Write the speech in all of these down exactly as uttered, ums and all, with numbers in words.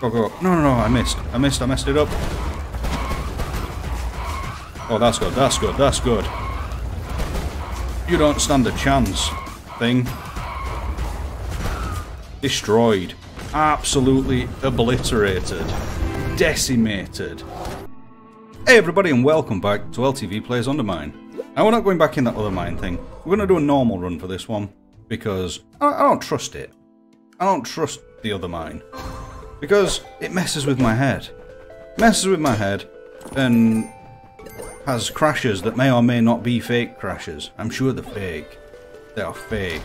Go, go. No, no, no, I missed. I missed, I messed it up. Oh, that's good, that's good, that's good. You don't stand a chance, thing. Destroyed. Absolutely obliterated. Decimated. Hey everybody and welcome back to L T V Plays Undermine. Now we're not going back in that other mine thing. We're going to do a normal run for this one. Because I don't trust it. I don't trust the other mine. Because it messes with my head. Messes with my head and has crashes that may or may not be fake crashes. I'm sure they're fake. They are fake.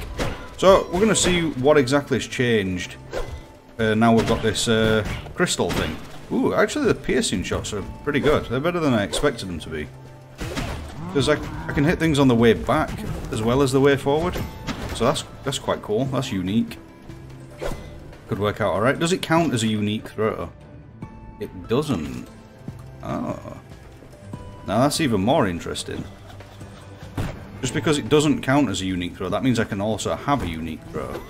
So we're going to see what exactly has changed. Uh, now we've got this uh, crystal thing. Ooh, actually the piercing shots are pretty good. They're better than I expected them to be. Because I, I can hit things on the way back as well as the way forward. So that's, that's quite cool. That's unique. Could work out alright. Does it count as a unique throw? It doesn't. Oh. Now that's even more interesting. Just because it doesn't count as a unique throw, that means I can also have a unique throw.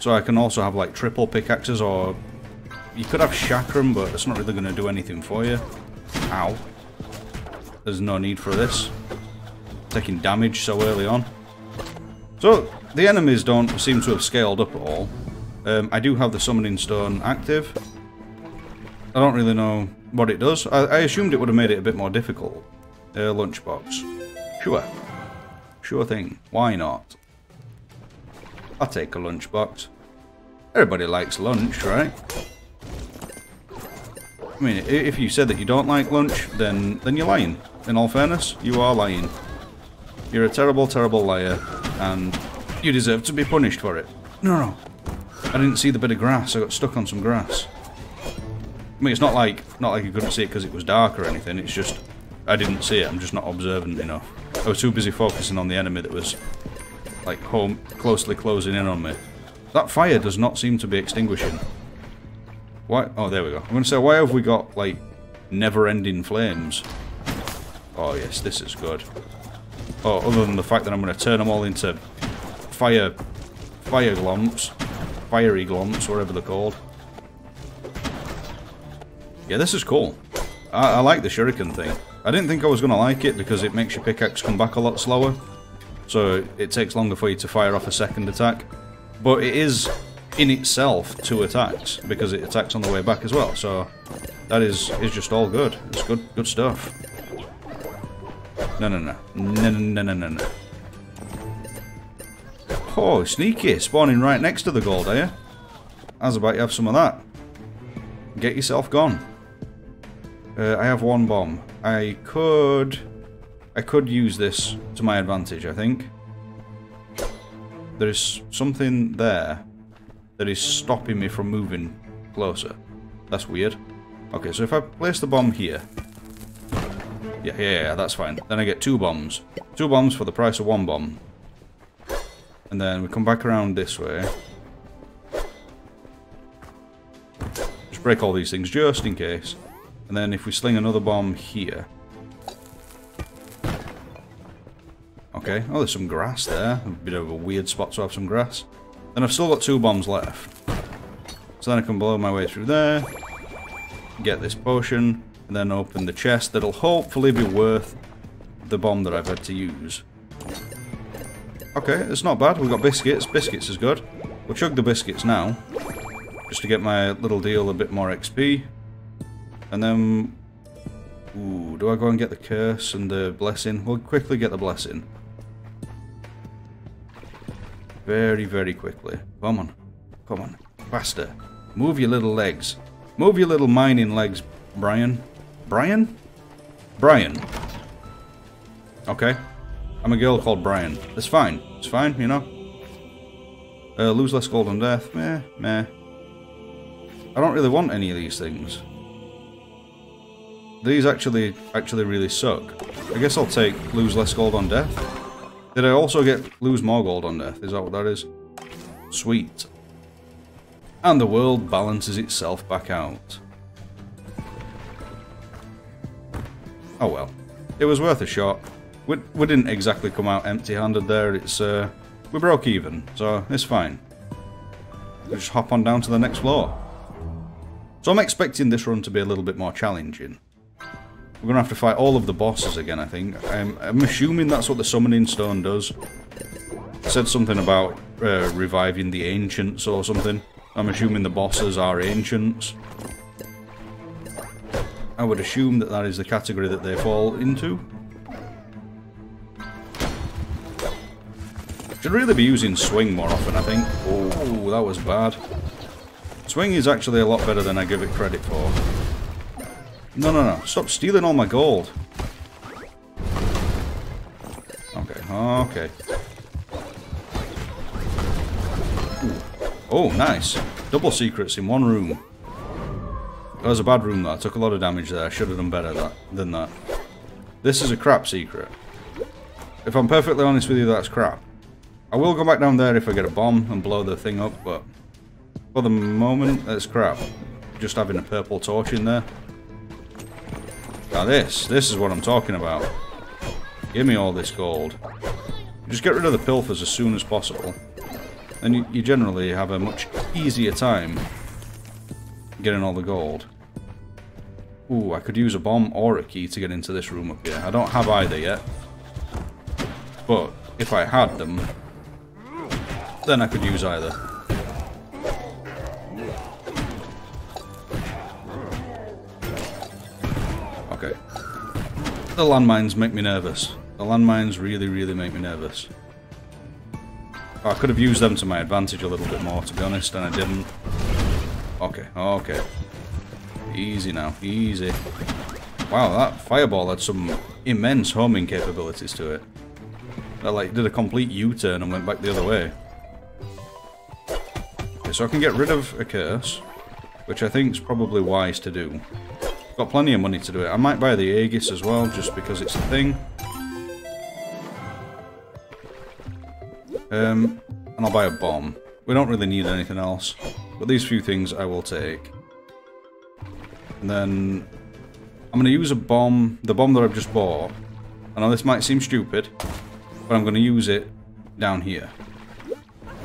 So I can also have like triple pickaxes or... You could have Chakram, but it's not really going to do anything for you. Ow. There's no need for this. Taking damage so early on. So, the enemies don't seem to have scaled up at all. Um, I do have the summoning stone active. I don't really know what it does. I, I assumed it would have made it a bit more difficult. Uh, lunchbox. Sure. Sure thing. Why not? I'll take a lunchbox. Everybody likes lunch, right? I mean, if you said that you don't like lunch, then, then you're lying. In all fairness, you are lying. You're a terrible, terrible liar, and you deserve to be punished for it. No, no. I didn't see the bit of grass. I got stuck on some grass. I mean, it's not like not like you couldn't see it because it was dark or anything. It's just I didn't see it. I'm just not observant enough. I was too busy focusing on the enemy that was like home closely closing in on me. That fire does not seem to be extinguishing. Why? Oh, there we go. I'm gonna say, why have we got like never-ending flames? Oh yes, this is good. Oh, other than the fact that I'm gonna turn them all into fire, fire glomps, fiery glomps, whatever they're called. Yeah, this is cool. I, I like the shuriken thing. I didn't think I was going to like it because it makes your pickaxe come back a lot slower. So it takes longer for you to fire off a second attack. But it is, in itself, two attacks because it attacks on the way back as well. So that is is just all good. It's good good stuff. No, no, no. No, no, no, no, no. Oh, sneaky. Spawning right next to the gold, are you? How's about you have some of that? Get yourself gone. Uh, I have one bomb. I could... I could use this to my advantage, I think. There is something there that is stopping me from moving closer. That's weird. Okay, so if I place the bomb here... Yeah, yeah, yeah, that's fine. Then I get two bombs. Two bombs for the price of one bomb. And then we come back around this way. Just break all these things just in case. And then if we sling another bomb here. Okay, oh, there's some grass there. A bit of a weird spot to have some grass. Then I've still got two bombs left. So then I can blow my way through there. Get this potion. And then open the chest that'll hopefully be worth the bomb that I've had to use. Okay, it's not bad. We've got biscuits. Biscuits is good. We'll chug the biscuits now. Just to get my little deal a bit more X P. And then, ooh, do I go and get the curse and the blessing? We'll quickly get the blessing. Very, very quickly. Come on. Come on. Faster. Move your little legs. Move your little mining legs, Brian. Brian? Brian. Okay. I'm a girl called Brian. It's fine. It's fine, you know. Uh, lose less gold on death. Meh, meh. I don't really want any of these things. These actually, actually really suck. I guess I'll take lose less gold on death. Did I also get lose more gold on death? Is that what that is? Sweet. And the world balances itself back out. Oh well. It was worth a shot. We, we didn't exactly come out empty-handed there. It's uh, we broke even, so it's fine. We'll just hop on down to the next floor. So I'm expecting this run to be a little bit more challenging. We're going to have to fight all of the bosses again, I think. Um, I'm assuming that's what the Summoning Stone does. I said something about uh, reviving the Ancients or something. I'm assuming the bosses are Ancients. I would assume that that is the category that they fall into. Should really be using Swing more often, I think. Oh, that was bad. Swing is actually a lot better than I give it credit for. No, no, no. Stop stealing all my gold. Okay, okay. Ooh. Oh, nice. Double secrets in one room. That was a bad room, though. I took a lot of damage there. I should have done better that, than that. This is a crap secret. If I'm perfectly honest with you, that's crap. I will go back down there if I get a bomb and blow the thing up, but for the moment, that's crap. Just having a purple torch in there. Now this, this is what I'm talking about. Give me all this gold. Just get rid of the pilfers as soon as possible. And you, you generally have a much easier time getting all the gold. Ooh, I could use a bomb or a key to get into this room up here. I don't have either yet. But if I had them, then I could use either. Okay. The landmines make me nervous. The landmines really, really make me nervous. I could have used them to my advantage a little bit more, to be honest, and I didn't. Okay, okay. Easy now, easy. Wow, that fireball had some immense homing capabilities to it. I like, did a complete U-turn and went back the other way. Okay, so I can get rid of a curse, which I think is probably wise to do. Got plenty of money to do it. I might buy the Aegis as well, just because it's a thing. Um, and I'll buy a bomb. We don't really need anything else, but these few things I will take. And then I'm going to use a bomb, the bomb that I've just bought. I know this might seem stupid, but I'm going to use it down here.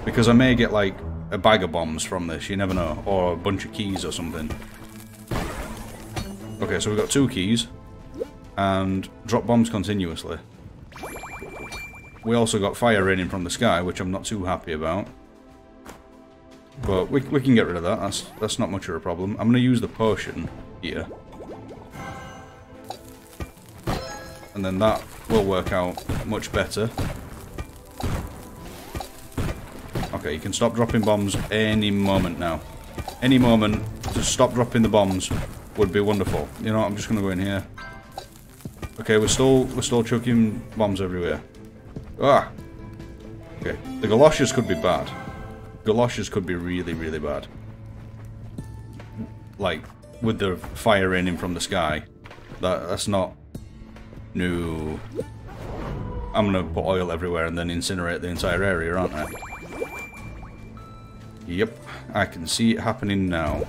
Because I may get, like, a bag of bombs from this, you never know, or a bunch of keys or something. Okay, so we've got two keys, and drop bombs continuously. We also got fire raining from the sky, which I'm not too happy about. But we, we can get rid of that, that's, that's not much of a problem. I'm going to use the potion here. And then that will work out much better. Okay, you can stop dropping bombs any moment now. Any moment, just stop dropping the bombs. Would be wonderful. You know, I'm just gonna go in here. Okay, we're still we're still chucking bombs everywhere. Ah. Okay, the galoshes could be bad. Galoshes could be really, really bad. Like with the fire raining from the sky, that that's not. No. I'm gonna put oil everywhere and then incinerate the entire area, aren't I? Yep, I can see it happening now.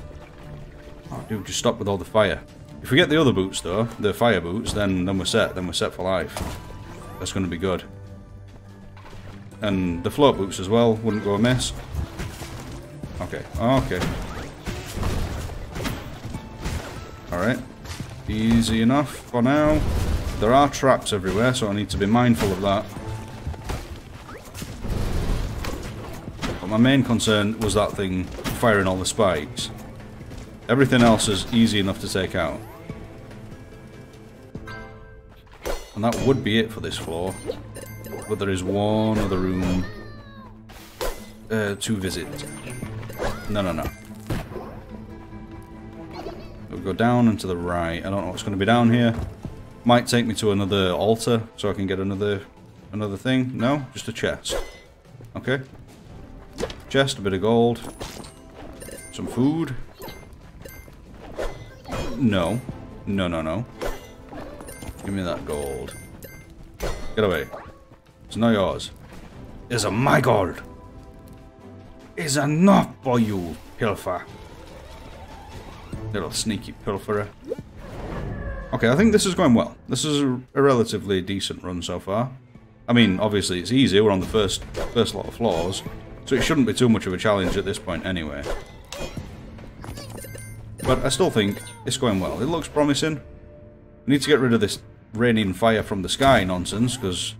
Oh, dude, just stop with all the fire. If we get the other boots, though, the fire boots, then, then we're set. Then we're set for life. That's going to be good. And the float boots as well. Wouldn't go amiss. Okay. Okay. Alright. Easy enough for now. There are traps everywhere, so I need to be mindful of that. But my main concern was that thing firing all the spikes. Everything else is easy enough to take out. And that would be it for this floor. But there is one other room uh, to visit. No, no, no. We'll go down and to the right. I don't know what's going to be down here. Might take me to another altar so I can get another another thing. No, just a chest. Okay. Chest, a bit of gold. Some food. No. No, no, no. Give me that gold. Get away. It's not yours. It's my gold. It's enough for you, pilfer. Little sneaky pilferer. Okay, I think this is going well. This is a relatively decent run so far. I mean, obviously it's easy. We're on the first, first lot of floors. So it shouldn't be too much of a challenge at this point anyway. But I still think it's going well. It looks promising. We need to get rid of this raining fire from the sky nonsense, because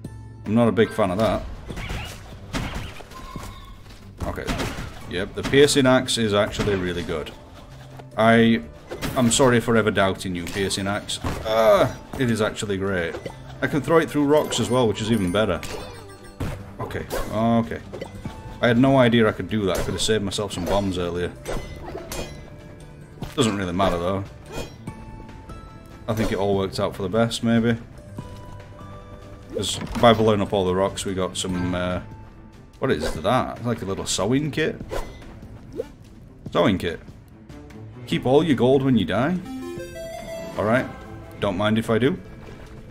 I'm not a big fan of that. Okay. Yep, the piercing axe is actually really good. I... I'm sorry for ever doubting you, piercing axe. Ah, it is actually great. I can throw it through rocks as well, which is even better. Okay, okay. I had no idea I could do that. I could have saved myself some bombs earlier. Doesn't really matter, though. I think it all worked out for the best, maybe. Because by blowing up all the rocks, we got some... Uh, what is that? It's like a little sewing kit? Sewing kit. Keep all your gold when you die. Alright. Don't mind if I do.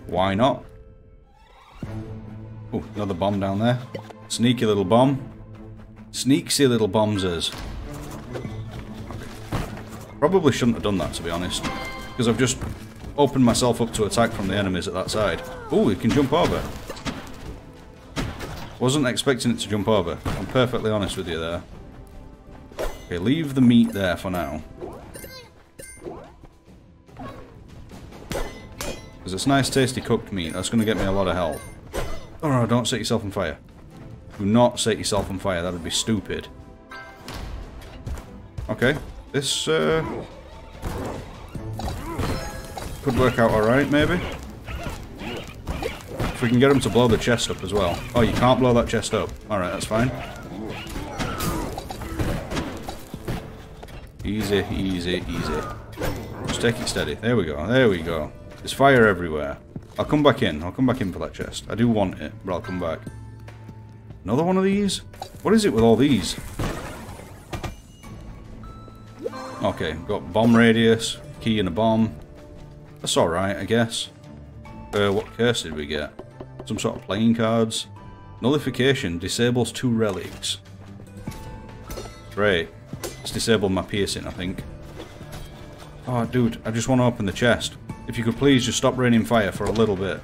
Why not? Oh, another bomb down there. Sneaky little bomb. Sneaksy little bombsers. Probably shouldn't have done that, to be honest. Because I've just opened myself up to attack from the enemies at that side. Ooh, you can jump over. Wasn't expecting it to jump over. I'm perfectly honest with you there. Okay, leave the meat there for now. Because it's nice, tasty cooked meat. That's going to get me a lot of health. Oh, no, don't set yourself on fire. Do not set yourself on fire. That would be stupid. Okay. This, uh... could work out alright, maybe. If we can get him to blow the chest up as well. Oh, you can't blow that chest up. Alright, that's fine. Easy, easy, easy. Just take it steady. There we go, there we go. There's fire everywhere. I'll come back in. I'll come back in for that chest. I do want it, but I'll come back. Another one of these? What is it with all these? Okay, got bomb radius, key and a bomb. That's alright, I guess. Uh, what curse did we get? Some sort of playing cards. Nullification disables two relics. Great. It's disabled my piercing, I think. Oh, dude, I just want to open the chest. If you could please just stop raining fire for a little bit.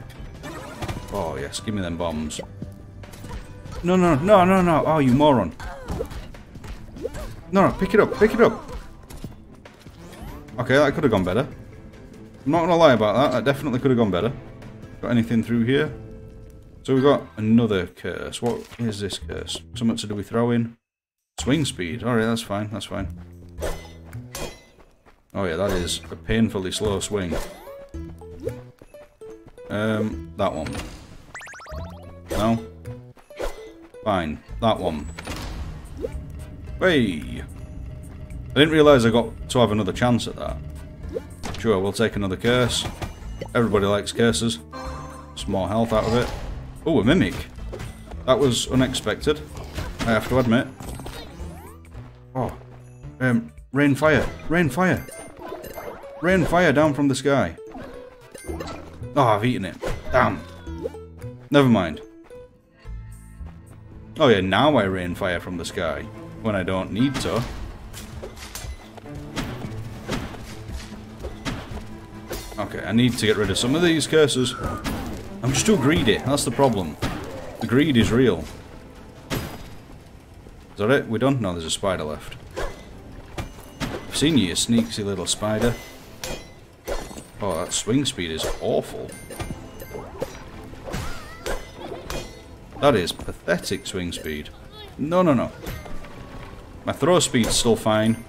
Oh, yes, give me them bombs. No, no, no, no, no. Oh, you moron. No, no, pick it up, pick it up. Okay, that could have gone better. I'm not going to lie about that. That definitely could have gone better. Got anything through here? So we've got another curse. What is this curse? Something to do with throwing. Swing speed. Alright, that's fine. That's fine. Oh yeah, that is a painfully slow swing. Um, that one. No? Fine. That one. Hey! I didn't realise I got to have another chance at that. Sure, we'll take another curse. Everybody likes curses. Some more health out of it. Oh, a mimic. That was unexpected, I have to admit. Oh. Um, rain fire. Rain fire. Rain fire down from the sky. Oh, I've eaten it. Damn. Never mind. Oh yeah, now I rain fire from the sky. When I don't need to. Okay, I need to get rid of some of these curses. I'm just too greedy, that's the problem. The greed is real. Is that it? We're done? No, there's a spider left. I've seen you, you sneaky little spider. Oh, that swing speed is awful. That is pathetic swing speed. No, no, no. My throw speed's still fine.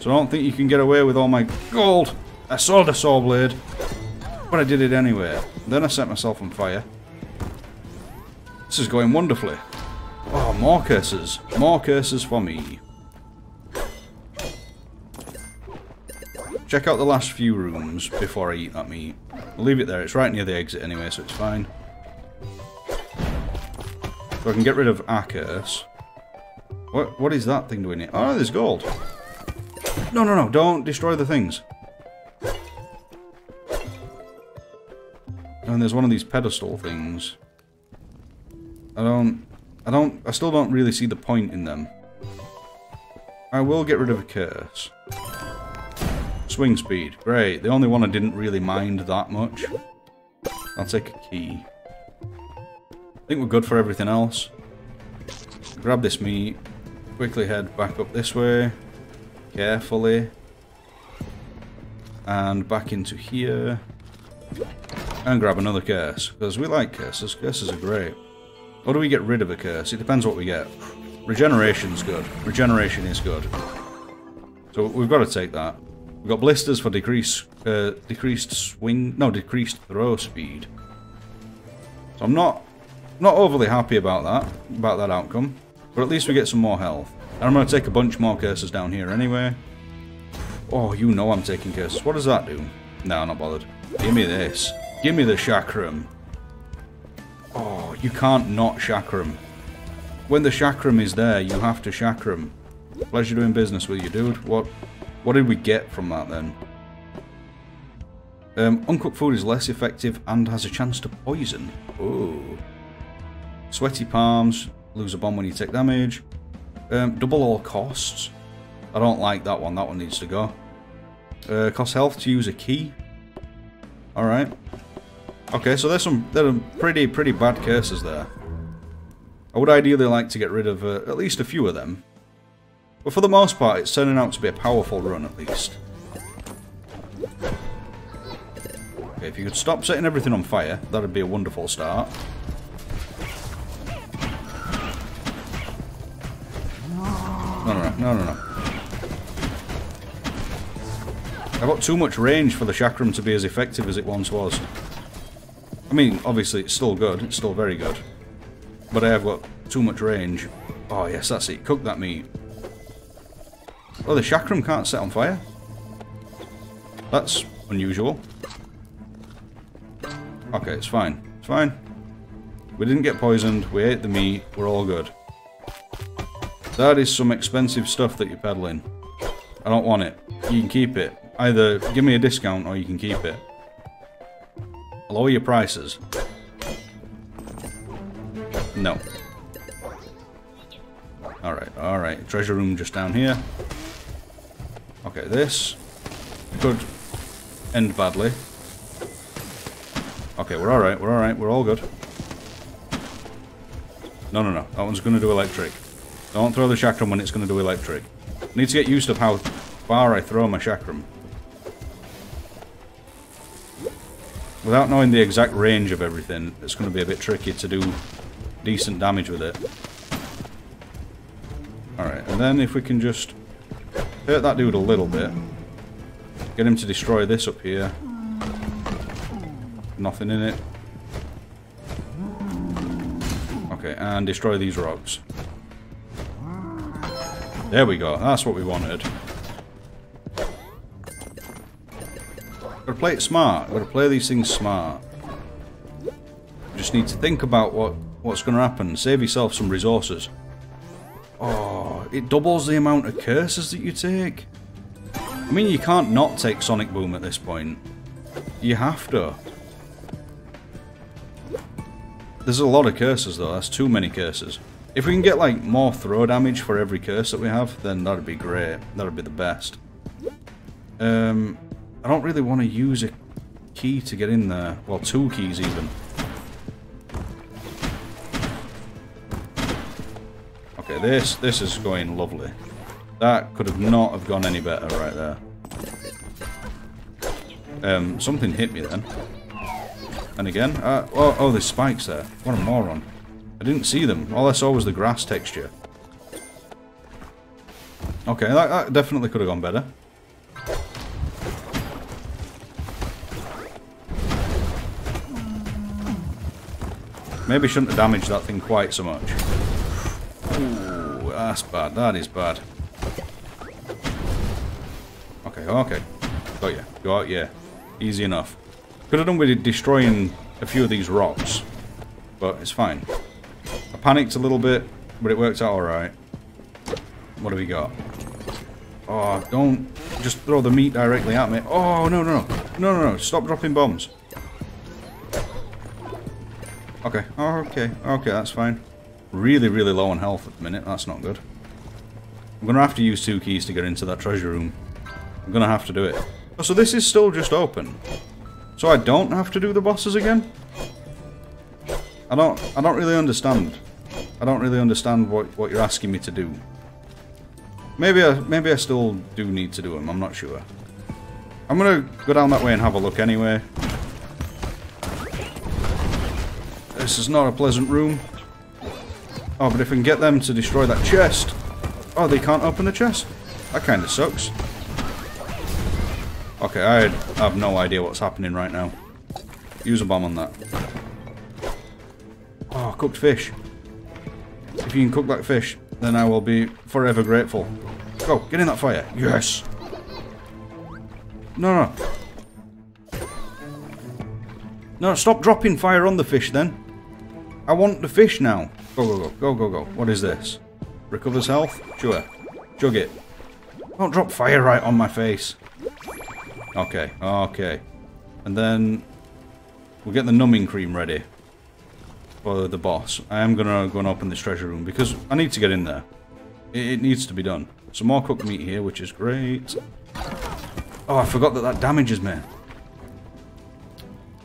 So I don't think you can get away with all my gold. I sold a saw blade, but I did it anyway. Then I set myself on fire. This is going wonderfully. Oh, more curses. More curses for me. Check out the last few rooms before I eat that meat. I'll leave it there. It's right near the exit anyway, so it's fine. So I can get rid of our curse. What, what is that thing doing here? Oh, there's gold. No, no, no. Don't destroy the things. And there's one of these pedestal things. I don't... I don't... I still don't really see the point in them. I will get rid of a curse. Swing speed. Great. The only one I didn't really mind that much. I'll take a key. I think we're good for everything else. Grab this meat. Quickly head back up this way. Carefully. and back into here and grab another curse, because we like curses. Curses are great. Or do we get rid of a curse? It depends what we get. Regeneration's good. Regeneration is good. So we've got to take that. We've got blisters for decrease, uh, decreased swing... No, decreased throw speed. So I'm not not overly happy about that, about that outcome. But at least we get some more health. And I'm going to take a bunch more curses down here anyway. Oh, you know I'm taking curses. What does that do? No, not bothered. Give me this. Give me the Chakram. Oh, you can't not Chakram. When the Chakram is there, you have to Chakram. Pleasure doing business with you, dude. What... What did we get from that, then? Um, uncooked food is less effective and has a chance to poison. Ooh. Sweaty palms. Lose a bomb when you take damage. Um, double all costs. I don't like that one. That one needs to go. Uh, cost health to use a key. Alright. Okay, so there's some there are pretty, pretty bad curses there. I would ideally like to get rid of uh, at least a few of them. But for the most part, it's turning out to be a powerful run, at least. Okay, if you could stop setting everything on fire, that would be a wonderful start. No, no, no, no, no. I've got too much range for the Chakram to be as effective as it once was. I mean, obviously, it's still good. It's still very good. But I have got too much range. Oh, yes, that's it. Cook that meat. Oh, the Chakram can't set on fire. That's unusual. Okay, it's fine. It's fine. We didn't get poisoned. We ate the meat. We're all good. That is some expensive stuff that you're peddling. I don't want it. You can keep it. Either give me a discount or you can keep it. Lower your prices. No. Alright, alright. Treasure room just down here. Okay, this could end badly. Okay, we're alright, we're alright, we're all good. No, no, no, that one's going to do electric. Don't throw the Chakram when it's going to do electric. Need to get used to how far I throw my Chakram. Without knowing the exact range of everything, it's going to be a bit tricky to do decent damage with it. Alright, and then if we can just... hurt that dude a little bit. Get him to destroy this up here. Nothing in it. Okay, and destroy these rocks. There we go. That's what we wanted. Gotta play it smart. Gotta play these things smart. Just need to think about what what's going to happen. Save yourself some resources. Oh, it doubles the amount of curses that you take. I mean, you can't not take Sonic Boom at this point. You have to. There's a lot of curses, though. That's too many curses. If we can get, like, more throw damage for every curse that we have, then that'd be great. That'd be the best. Um, I don't really want to use a key to get in there. Well, two keys, even. This, this is going lovely. That could have not have gone any better right there. Um, something hit me then. And again, uh, oh, oh, there's spikes there. What a moron. I didn't see them. All I saw was the grass texture. Okay, that, that definitely could have gone better. Maybe shouldn't have damaged that thing quite so much. Ooh, that's bad. That is bad. Okay, okay. Got ya. Got ya. Easy enough. Could have done with destroying a few of these rocks. But it's fine. I panicked a little bit, but it worked out alright. What have we got? Oh, don't just throw the meat directly at me. Oh, no, no, no. No, no, no. Stop dropping bombs. Okay, okay, okay. That's fine. Really, really low on health at the minute. That's not good. I'm going to have to use two keys to get into that treasure room. I'm going to have to do it. Oh, so this is still just open. So I don't have to do the bosses again? I don't I don't really understand. I don't really understand what, what you're asking me to do. Maybe I, maybe I still do need to do them. I'm not sure. I'm going to go down that way and have a look anyway. This is not a pleasant room. Oh, but if we can get them to destroy that chest... Oh, they can't open the chest? That kind of sucks. Okay, I have no idea what's happening right now. Use a bomb on that. Oh, cooked fish. If you can cook that fish, then I will be forever grateful. Go, get in that fire. Yes! No, no. No, stop dropping fire on the fish then. I want the fish now. Go, go, go. Go, go, go. What is this? Recovers health? Sure. Jug it. Don't drop fire right on my face. Okay, okay. And then... we'll get the numbing cream ready. For the boss. I am going to go and open this treasure room because I need to get in there. It, it needs to be done. Some more cooked meat here, which is great. Oh, I forgot that that damages me.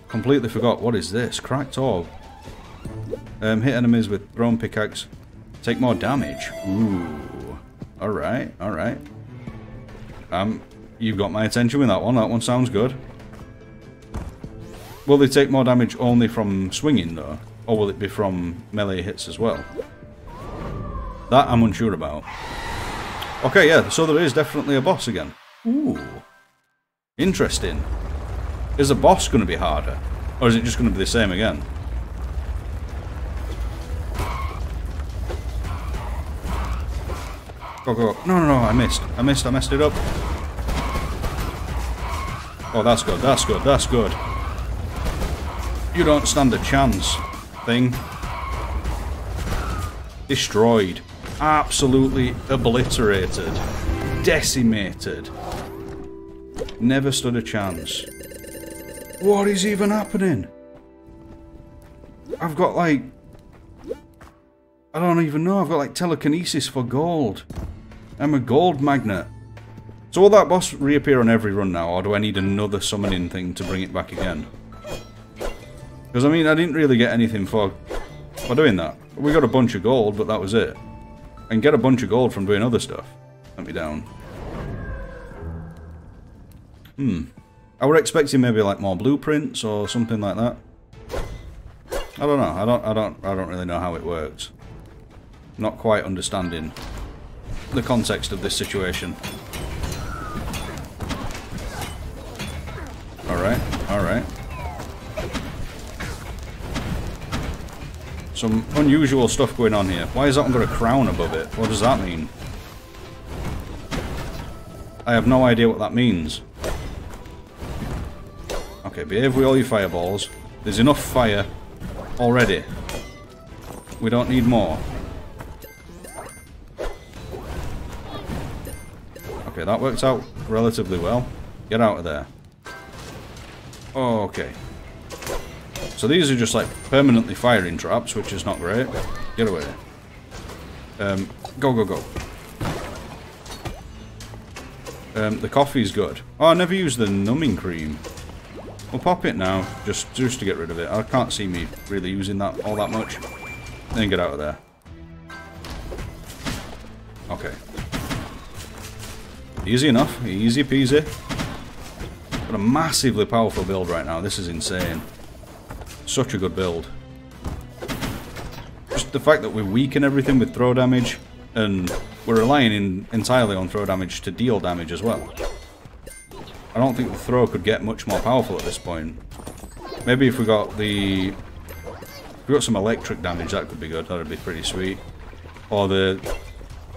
Completely forgot. What is this? Cracked orb. Um, hit enemies with thrown pickaxe. Take more damage. Ooh. Alright, alright. Um, you've got my attention with that one. That one sounds good. Will they take more damage only from swinging, though? Or will it be from melee hits as well? That I'm unsure about. Okay, yeah, so there is definitely a boss again. Ooh. Interesting. Is the boss going to be harder? Or is it just going to be the same again? Go, go. No, no, no, I missed. I missed, I messed it up. Oh, that's good, that's good, that's good. You don't stand a chance, thing. Destroyed. Absolutely obliterated. Decimated. Never stood a chance. What is even happening? I've got like... I don't even know. I've got like telekinesis for gold. I'm a gold magnet. So will that boss reappear on every run now, or do I need another summoning thing to bring it back again? Because, I mean, I didn't really get anything for, for doing that. We got a bunch of gold, but that was it. And get a bunch of gold from doing other stuff. Let me down. Hmm. I were expecting maybe, like, more blueprints or something like that. I don't know. I don't, I don't, I don't really know how it works. Not quite understanding the context of this situation. Alright, alright. Some unusual stuff going on here. Why is that one got a crown above it? What does that mean? I have no idea what that means. Okay, behave with all your fireballs. There's enough fire already. We don't need more. Okay, that worked out relatively well. Get out of there. Okay. So these are just like permanently firing traps, which is not great. Get away. Um, go, go, go. Um, the coffee's good. Oh, I never used the numbing cream. We'll pop it now, just, just to get rid of it. I can't see me really using that all that much. Then get out of there. Okay. Easy enough. Easy peasy. Got a massively powerful build right now. This is insane. Such a good build. Just the fact that we weaken everything with throw damage, and we're relying in entirely on throw damage to deal damage as well. I don't think the throw could get much more powerful at this point. Maybe if we got the... if we got some electric damage, that could be good. That would be pretty sweet. Or the...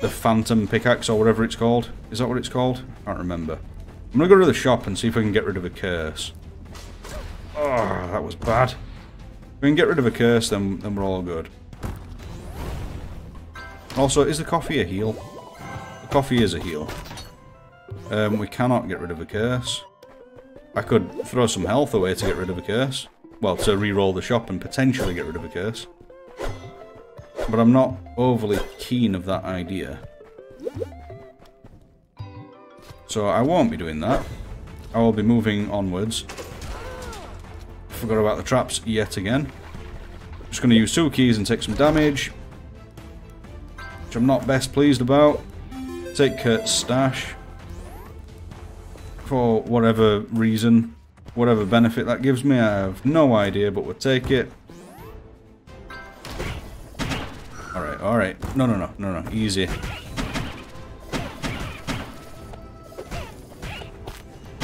the phantom pickaxe, or whatever it's called. Is that what it's called? I can't remember. I'm gonna go to the shop and see if I can get rid of a curse. Oh, that was bad. If we can get rid of a curse, then, then we're all good. Also, is the coffee a heal? The coffee is a heal. Um, we cannot get rid of a curse. I could throw some health away to get rid of a curse. Well, to re-roll the shop and potentially get rid of a curse. But I'm not overly keen of that idea. So I won't be doing that. I will be moving onwards. Forgot about the traps yet again. Just going to use two keys and take some damage, which I'm not best pleased about. Take Kurt's stash. for whatever reason, whatever benefit that gives me. I have no idea, but we'll take it. Alright, alright. No, no, no, no, no. Easy.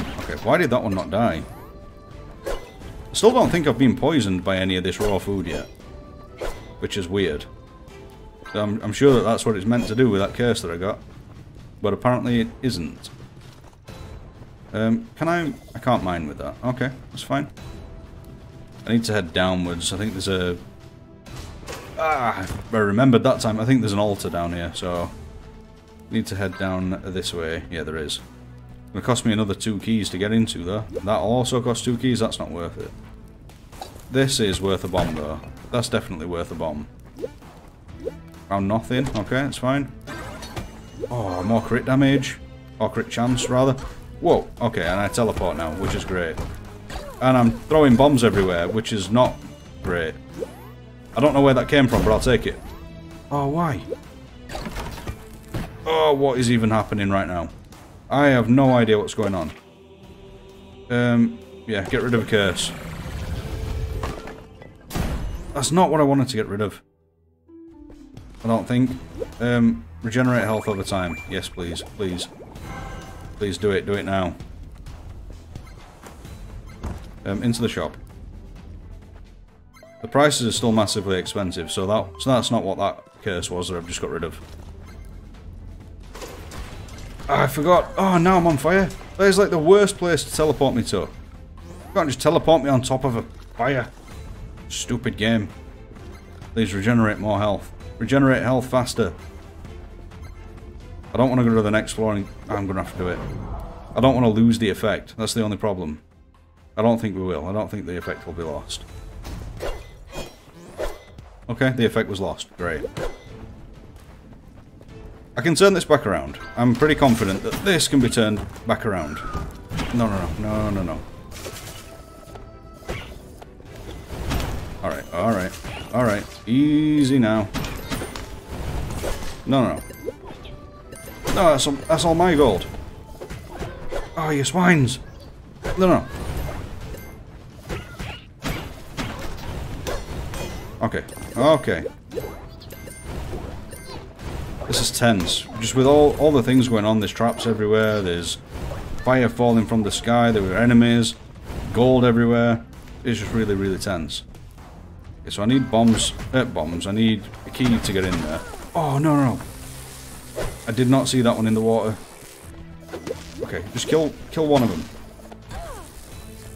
Okay, why did that one not die? I still don't think I've been poisoned by any of this raw food yet, which is weird. I'm, I'm sure that that's what it's meant to do with that curse that I got, but apparently it isn't. Um, can I... I can't mine with that. Okay, that's fine. I need to head downwards. I think there's a... Ah, I remembered that time. I think there's an altar down here, so... I need to head down this way. Yeah, there is. It'll cost me another two keys to get into, though. That also costs two keys. That's not worth it. This is worth a bomb, though. That's definitely worth a bomb. Found nothing. Okay, that's fine. Oh, more crit damage. Or crit chance, rather. Whoa, okay, and I teleport now, which is great. And I'm throwing bombs everywhere, which is not great. I don't know where that came from, but I'll take it. Oh, why? Oh, what is even happening right now? I have no idea what's going on. Um, yeah, get rid of a curse. That's not what I wanted to get rid of. I don't think. Um, regenerate health over time. Yes, please, please. Please do it, do it now. Um, into the shop. The prices are still massively expensive, so, that, so that's not what that curse was that I've just got rid of. Oh, I forgot. Oh, now I'm on fire. That is like the worst place to teleport me to. You can't just teleport me on top of a fire. Stupid game. Please regenerate more health. Regenerate health faster. I don't want to go to the next floor and I'm going to have to do it. I don't want to lose the effect. That's the only problem. I don't think we will. I don't think the effect will be lost. Okay, the effect was lost. Great. I can turn this back around. I'm pretty confident that this can be turned back around. No, no, no. No, no, no. Alright, alright. Alright. Easy now. No, no, no. No, that's all, that's all my gold. Oh, you swines. No, no. Okay. Okay. This is tense. Just with all, all the things going on, there's traps everywhere, there's fire falling from the sky, there were enemies, gold everywhere. It's just really, really tense. Okay, so I need bombs. Uh, bombs. I need a key to get in there. Oh, no, no, no. I did not see that one in the water. Okay, just kill kill one of them.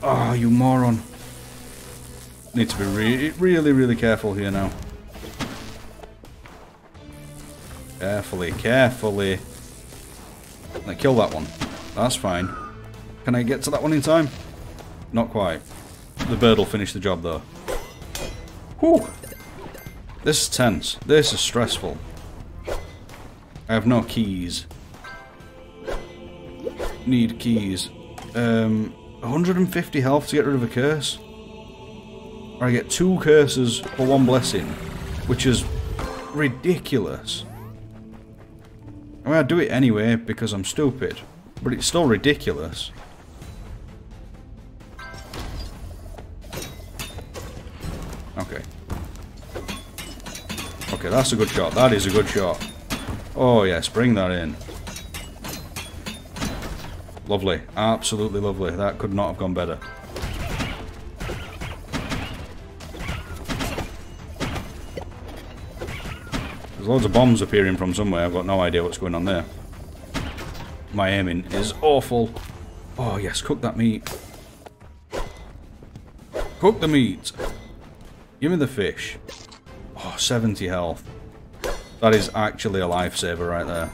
Oh, you moron. Need to be re really, really careful here now. Carefully, carefully. Now kill that one. That's fine. Can I get to that one in time? Not quite. The bird will finish the job, though. Whew. This is tense. This is stressful. I have no keys. Need keys. Um, one hundred fifty health to get rid of a curse? Or I get two curses for one blessing, which is ridiculous. I mean, I do it anyway because I'm stupid, but it's still ridiculous. Okay. Okay, that's a good shot. That is a good shot. Oh yes, bring that in. Lovely, absolutely lovely. That could not have gone better. There's loads of bombs appearing from somewhere. I've got no idea what's going on there. My aiming is awful. Oh yes, cook that meat. Cook the meat. Give me the fish. Oh, seventy health. That is actually a lifesaver right there.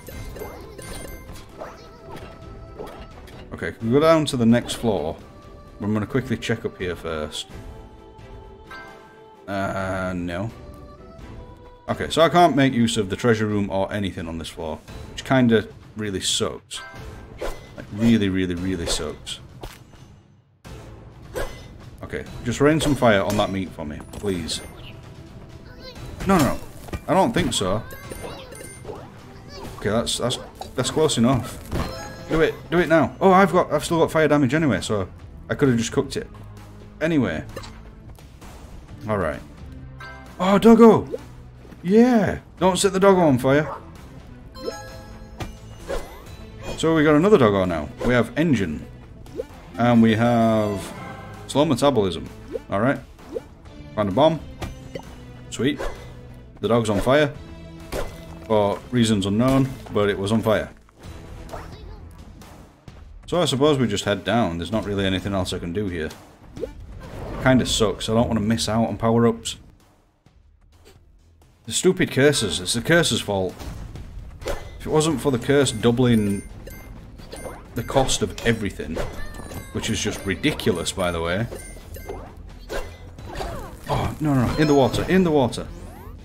Okay, can we go down to the next floor? I'm going to quickly check up here first. Uh, no. Okay, so I can't make use of the treasure room or anything on this floor, which kind of really sucks. Like, really, really, really sucks. Okay, just rain some fire on that meat for me, please. No, no, no. I don't think so. Okay, that's that's that's close enough. Do it. Do it now. Oh, I've got. I've still got fire damage anyway, so I could have just cooked it. Anyway. All right. Oh, doggo. Yeah. Don't set the doggo on fire. So we got another doggo now. We have engine, and we have slow metabolism. All right. Found a bomb. Sweet. The dog's on fire. For reasons unknown, but it was on fire. So I suppose we just head down. There's not really anything else I can do here. Kinda sucks. I don't want to miss out on power-ups. The stupid curses. It's the curse's fault. If it wasn't for the curse doubling the cost of everything, which is just ridiculous, by the way. Oh, no, no, no. In the water. In the water.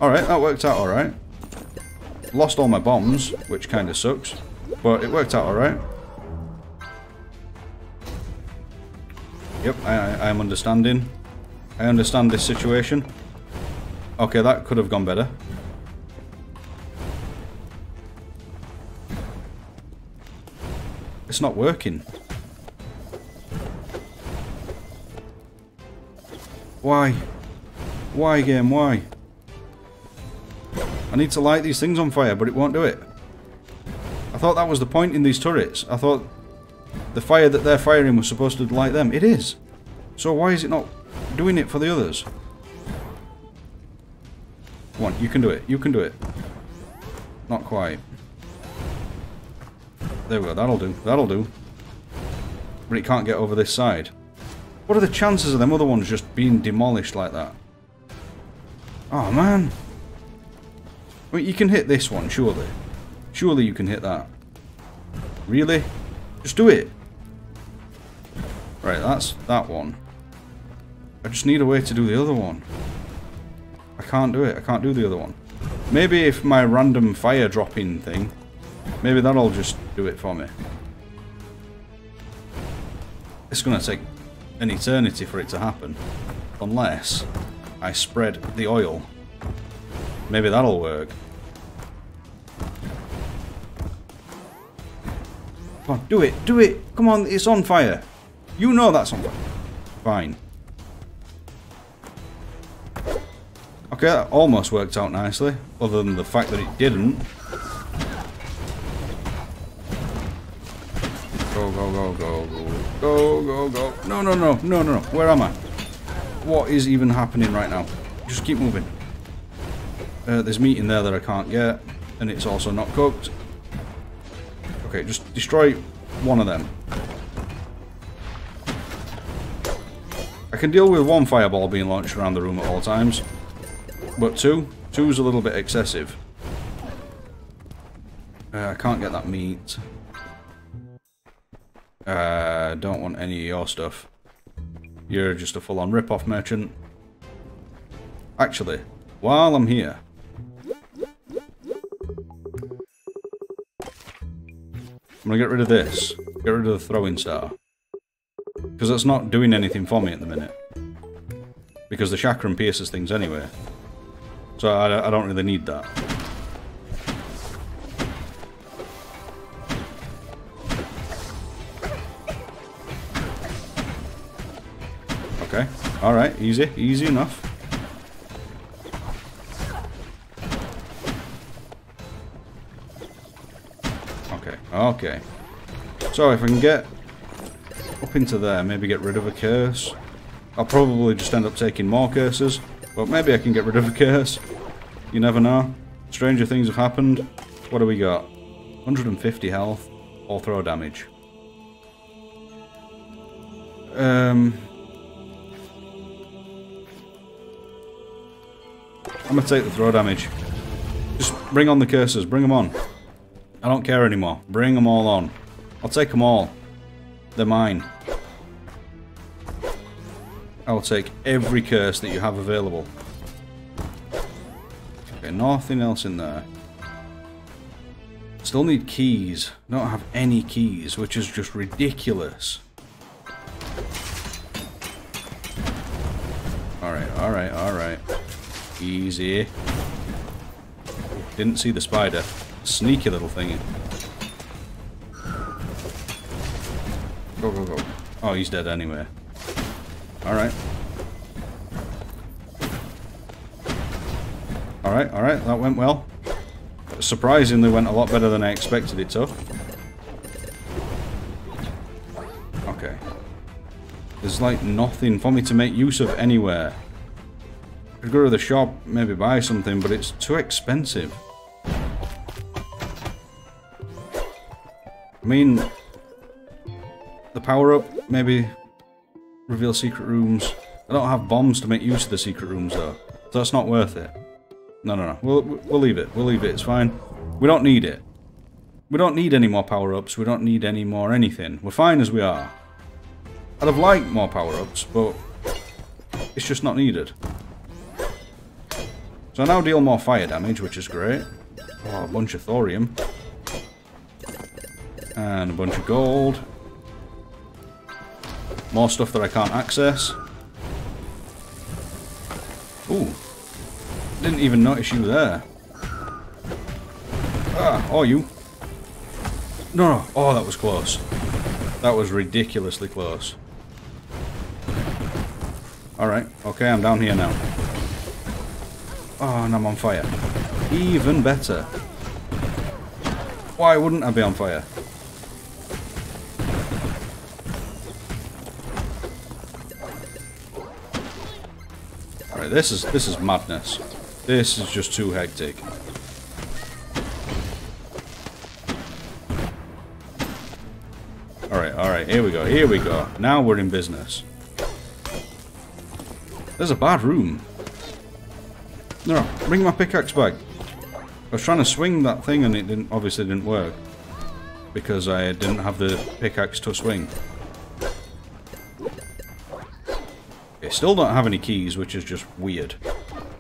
Alright, that worked out alright. Lost all my bombs, which kind of sucks, but it worked out alright. Yep, I, I, I'm understanding. I understand this situation. Okay, that could have gone better. It's not working. Why? Why, game, why? I need to light these things on fire, but it won't do it. I thought that was the point in these turrets. I thought the fire that they're firing was supposed to light them. It is. So why is it not doing it for the others? Come on, you can do it. You can do it. Not quite. There we go. That'll do. That'll do. But it can't get over this side. What are the chances of them other ones just being demolished like that? Oh, man. Wait, you can hit this one, surely. Surely you can hit that. Really? Just do it. Right, that's that one. I just need a way to do the other one. I can't do it. I can't do the other one. Maybe if my random fire dropping thing, maybe that'll just do it for me. It's going to take an eternity for it to happen. Unless I spread the oil. Maybe that'll work. Come on, do it, do it! Come on, it's on fire! You know that's on fire. Fine. Okay, that almost worked out nicely, other than the fact that it didn't. Go, go, go, go, go, go, go, go. No, no, no, no, no, no. Where am I? What is even happening right now? Just keep moving. Uh, there's meat in there that I can't get, and it's also not cooked. Okay, just destroy one of them. I can deal with one fireball being launched around the room at all times, but two? Two's a little bit excessive. Uh, I can't get that meat. Uh, don't want any of your stuff. You're just a full-on rip-off merchant. Actually, while I'm here... I'm going to get rid of this. Get rid of the throwing star. Because that's not doing anything for me at the minute. Because the chakram pierces things anyway. So I, I don't really need that. Okay. Alright. Easy. Easy enough. Okay, so if I can get up into there, maybe get rid of a curse. I'll probably just end up taking more curses, but maybe I can get rid of a curse. You never know. Stranger things have happened. What do we got? one hundred fifty health or throw damage. Um, I'm going to take the throw damage. Just bring on the curses, bring them on. I don't care anymore. Bring them all on. I'll take them all. They're mine. I'll take every curse that you have available. Okay, nothing else in there. Still need keys. Don't have any keys, which is just ridiculous. Alright, alright, alright. Easy. Didn't see the spider. Sneaky little thingy. Go, go, go. Oh, he's dead anyway. Alright. Alright, alright, that went well. Surprisingly went a lot better than I expected it to. Okay. There's like nothing for me to make use of anywhere. I could go to the shop, maybe buy something, but it's too expensive. I mean, the power-up, maybe reveal secret rooms. I don't have bombs to make use of the secret rooms, though. So that's not worth it. No, no, no. We'll, we'll leave it. We'll leave it. It's fine. We don't need it. We don't need any more power-ups. We don't need any more anything. We're fine as we are. I'd have liked more power-ups, but it's just not needed. So I now deal more fire damage, which is great. Oh, a bunch of thorium. And a bunch of gold. More stuff that I can't access. Ooh. Didn't even notice you there. Ah, or you. No, no. Oh, that was close. That was ridiculously close. Alright. Okay, I'm down here now. Oh, and I'm on fire. Even better. Why wouldn't I be on fire? Alright, this is this is madness. This is just too hectic. Alright, alright, here we go, here we go. Now we're in business. There's a bad room. No, bring my pickaxe back. I was trying to swing that thing and it didn't obviously didn't work. Because I didn't have the pickaxe to swing. I still don't have any keys, which is just weird.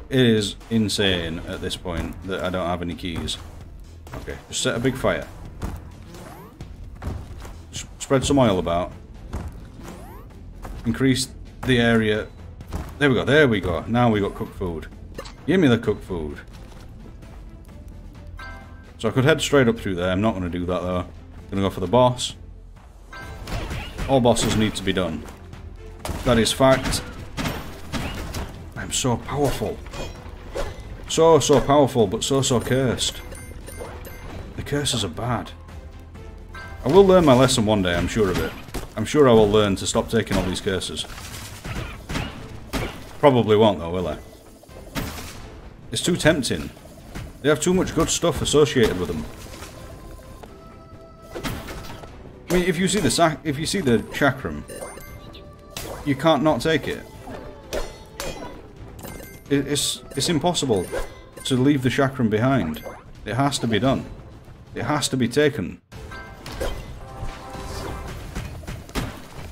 It is insane at this point that I don't have any keys. Okay, just set a big fire. S- spread some oil about. Increase the area. There we go, there we go. Now we got cooked food. Give me the cooked food. So I could head straight up through there. I'm not going to do that though. I'm going to go for the boss. All bosses need to be done. That is fact. I'm so powerful. So, so powerful, but so, so cursed. The curses are bad. I will learn my lesson one day, I'm sure of it. I'm sure I will learn to stop taking all these curses. Probably won't though, will I? It's too tempting. They have too much good stuff associated with them. I mean, if you see the sac- if you see the Chakram, you can't not take it. it. It's it's impossible to leave the Chakram behind. It has to be done. It has to be taken.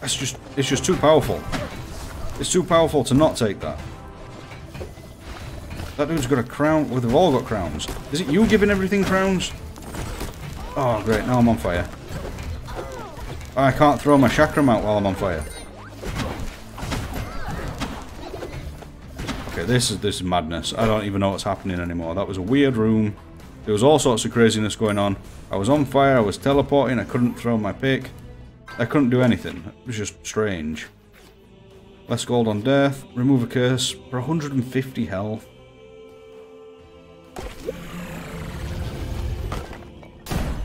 It's just it's just too powerful. It's too powerful to not take that. That dude's got a crown. Well, they've all got crowns. Is it you giving everything crowns? Oh, great. Now I'm on fire. I can't throw my Chakram out while I'm on fire. Okay, this is, this is madness. I don't even know what's happening anymore. That was a weird room. There was all sorts of craziness going on. I was on fire. I was teleporting. I couldn't throw my pick. I couldn't do anything. It was just strange. Less gold on death. Remove a curse for one hundred fifty health.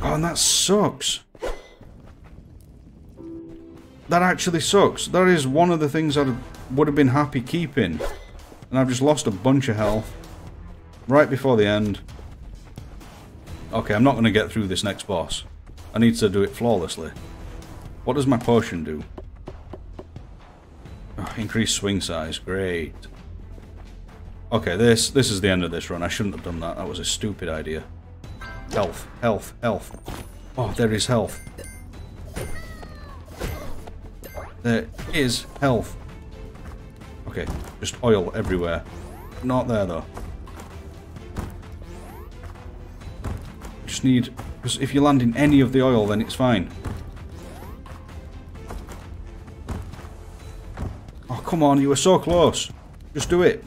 Oh, and that sucks. That actually sucks. That is one of the things I would have been happy keeping. And I've just lost a bunch of health. Right before the end. Okay, I'm not going to get through this next boss. I need to do it flawlessly. What does my potion do? Oh, increase swing size. Great. Okay, this this is the end of this run. I shouldn't have done that. That was a stupid idea. Health, health, health. Oh, there is health. There is health. Okay, just oil everywhere. Not there, though. Just need... Because if you land in any of the oil, then it's fine. Oh, come on, you were so close. Just do it.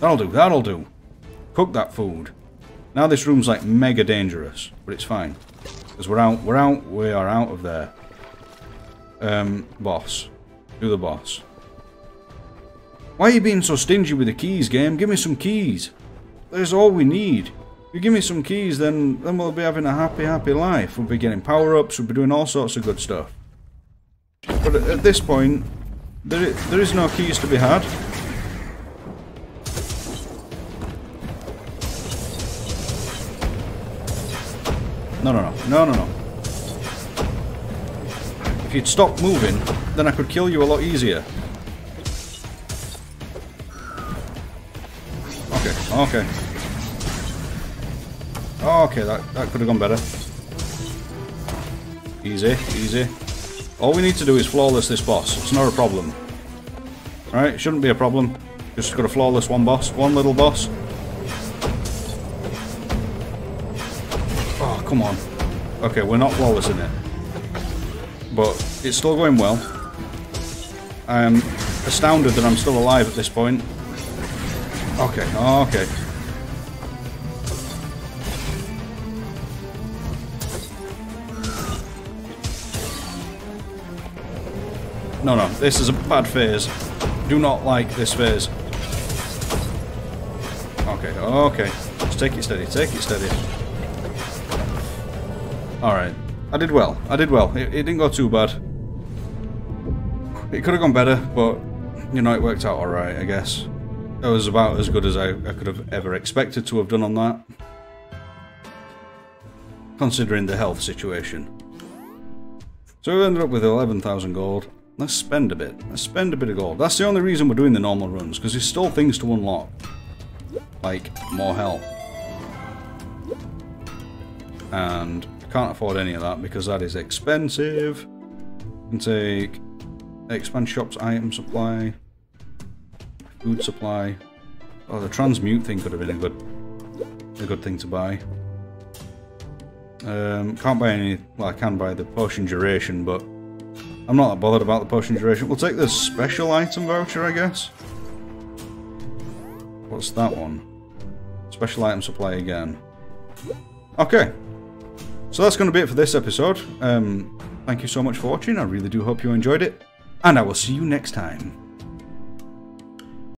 That'll do, that'll do. Cook that food. Now this room's like mega dangerous, but it's fine. Because we're out, we're out, we are out of there. um, boss. Do the boss. Why are you being so stingy with the keys, game? Give me some keys. That's all we need. If you give me some keys, then, then we'll be having a happy, happy life. We'll be getting power-ups, we'll be doing all sorts of good stuff. But at this point, there, there is no keys to be had. No, no, no. No, no, no. If you'd stop moving, then I could kill you a lot easier. Okay, okay. Okay, that, that could have gone better. Easy, easy. All we need to do is flawless this boss. It's not a problem. Alright, shouldn't be a problem. Just gotta flawless one boss, one little boss. Oh, come on. Okay, we're not flawless in it. But it's still going well. I'm astounded that I'm still alive at this point. Okay, okay. No, no, this is a bad phase. Do not like this phase. Okay, okay. Just take it steady, take it steady. Alright. I did well, I did well. It, it didn't go too bad. It could have gone better, but, you know, it worked out alright, I guess. That was about as good as I, I could have ever expected to have done on that. Considering the health situation. So we ended up with eleven thousand gold. Let's spend a bit. Let's spend a bit of gold. That's the only reason we're doing the normal runs, because there's still things to unlock. Like, more health. And I can't afford any of that, because that is expensive. You can take... expand shops, item supply... food supply. Oh, the transmute thing could have been a good, a good thing to buy. Um, can't buy any. Well, I can buy the potion duration, but I'm not that bothered about the potion duration. We'll take the special item voucher, I guess. What's that one? Special item supply again. Okay. So that's going to be it for this episode. Um, thank you so much for watching. I really do hope you enjoyed it, and I will see you next time.